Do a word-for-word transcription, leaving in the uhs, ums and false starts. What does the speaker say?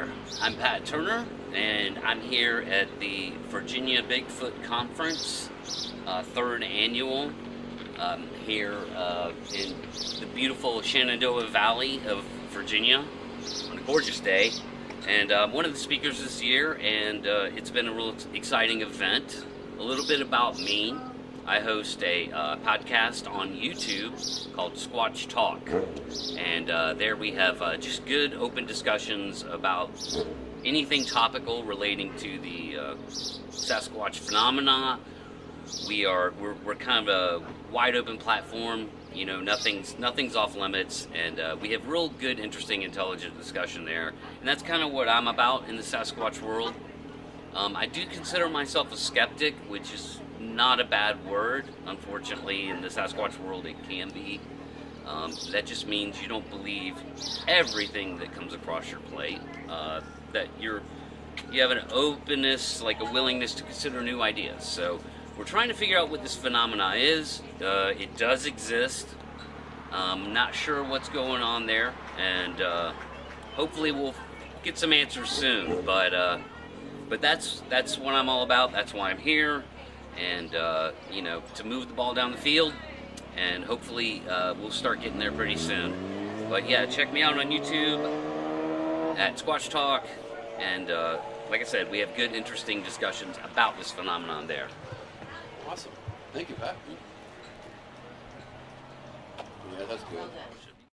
there. I'm Pat Turner, and I'm here at the Virginia Bigfoot Conference, uh, third annual, um, here uh, in the beautiful Shenandoah Valley of Virginia on a gorgeous day. And uh, one of the speakers this year, and uh, it's been a real exciting event. A little bit about me. I host a uh, podcast on YouTube called Squatch Talk, and uh, there we have uh, just good open discussions about anything topical relating to the uh, Sasquatch phenomena. We are we're, we're kind of a wide open platform, you know, nothing's nothing's off limits, and uh, we have real good, interesting, intelligent discussion there, and that's kind of what I'm about in the Sasquatch world. Um, I do consider myself a skeptic, which is not a bad word. Unfortunately, in the Sasquatch world, it can be. Um, that just means you don't believe everything that comes across your plate. Uh, that you're, you have an openness, like a willingness to consider new ideas. So we're trying to figure out what this phenomena is. Uh, it does exist. Um, not sure what's going on there, and uh, hopefully we'll get some answers soon. But uh, but that's that's what I'm all about. That's why I'm here. And uh, you know, to move the ball down the field, and hopefully uh, we'll start getting there pretty soon. But yeah, check me out on YouTube at Squatch Talk, and uh, like I said, we have good, interesting discussions about this phenomenon there. Awesome, thank you, Pat. Yeah, that's good.